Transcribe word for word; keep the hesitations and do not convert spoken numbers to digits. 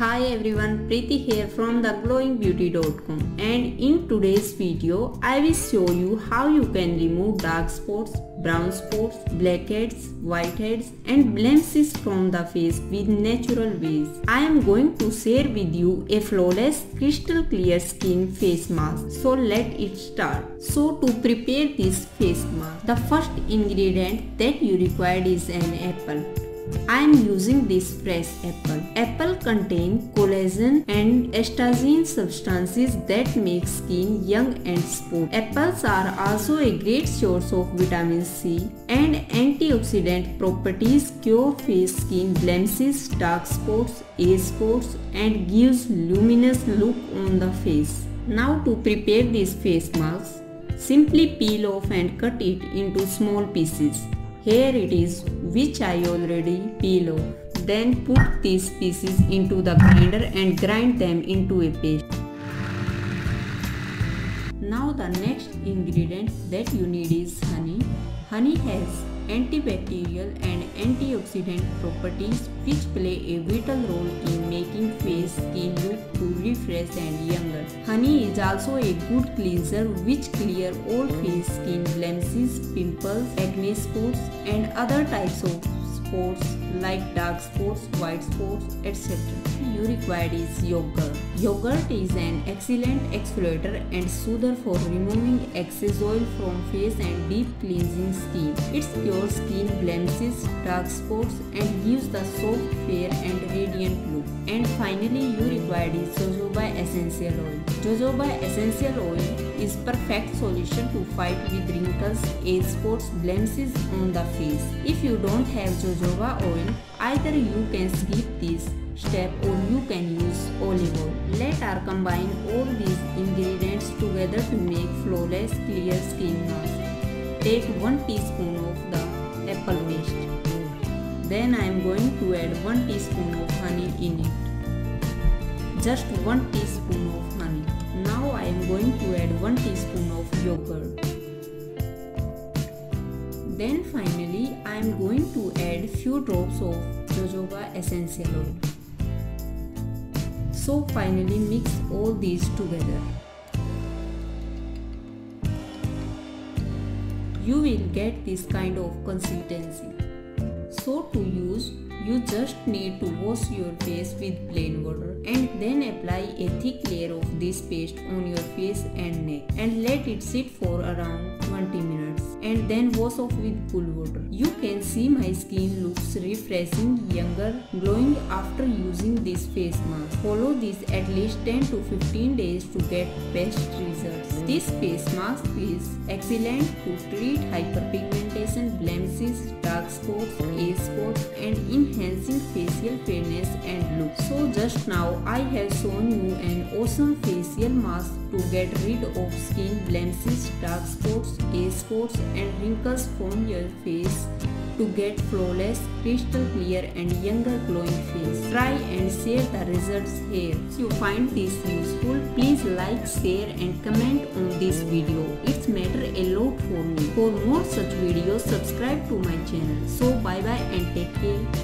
Hi everyone, Preeti here from the glowing beauty dot com, and in today's video I will show you how you can remove dark spots, brown spots, blackheads, whiteheads and blemishes from the face with natural ways. I am going to share with you a flawless crystal clear skin face mask. So let it start. So to prepare this face mask, the first ingredient that you require is an apple. I am using this fresh apple. Apple contain collagen and elastin substances that make skin young and smooth. Apples are also a great source of vitamin C and antioxidant properties, cure face skin blemishes, dark spots, age spots and gives luminous look on the face. Now to prepare this face mask, simply peel off and cut it into small pieces. Here it is, which I already peel off. Then put these pieces into the grinder and grind them into a paste. Now the next ingredient that you need is honey. Honey has antibacterial and antioxidant properties which play a vital role in making face skin look refreshed and younger. Honey is also a good cleanser which clear all face skin blemishes, pimples, acne spots and other types of spots like dark spots, white spots, et cetera. You require is yogurt. Yogurt is an excellent exfoliator and soother for removing excess oil from face and deep cleansing skin. It cures skin blemishes, dark spots and gives the soft, fair and radiant look. And finally, you require is jojoba essential oil. Jojoba essential oil is perfect solution to fight with wrinkles, age spots, blemishes on the face. If you don't have jojoba oil, either you can skip this step or you can use olive oil. Let us combine all these ingredients together to make flawless clear skin mask. Take one teaspoon of the apple paste. Then I am going to add one teaspoon of honey in it. Just one teaspoon of honey. Now I am going to add one teaspoon of yogurt. Then finally, I am going to add few drops of jojoba essential oil. So finally mix all these together. You will get this kind of consistency. So to use, you just need to wash your face with plain water and then apply a thick layer of this paste on your face and neck and let it sit for around twenty minutes. And then wash off with cool water. You can see my skin looks refreshing, younger, glowing after using this face mask. Follow this at least ten to fifteen days to get best results. This face mask is excellent to treat hyperpigmentation, blemishes, dark spots, age spots and enhancing facial fairness and look. So just now I have shown you an awesome facial mask to get rid of skin blemishes, dark spots, age spots and wrinkles from your face to get flawless, crystal clear and younger glowing face. Try and share the results here. If you find this useful, please like, share and comment on this video. It's matter a lot for me. For more such videos, subscribe to my channel. So bye bye and take care.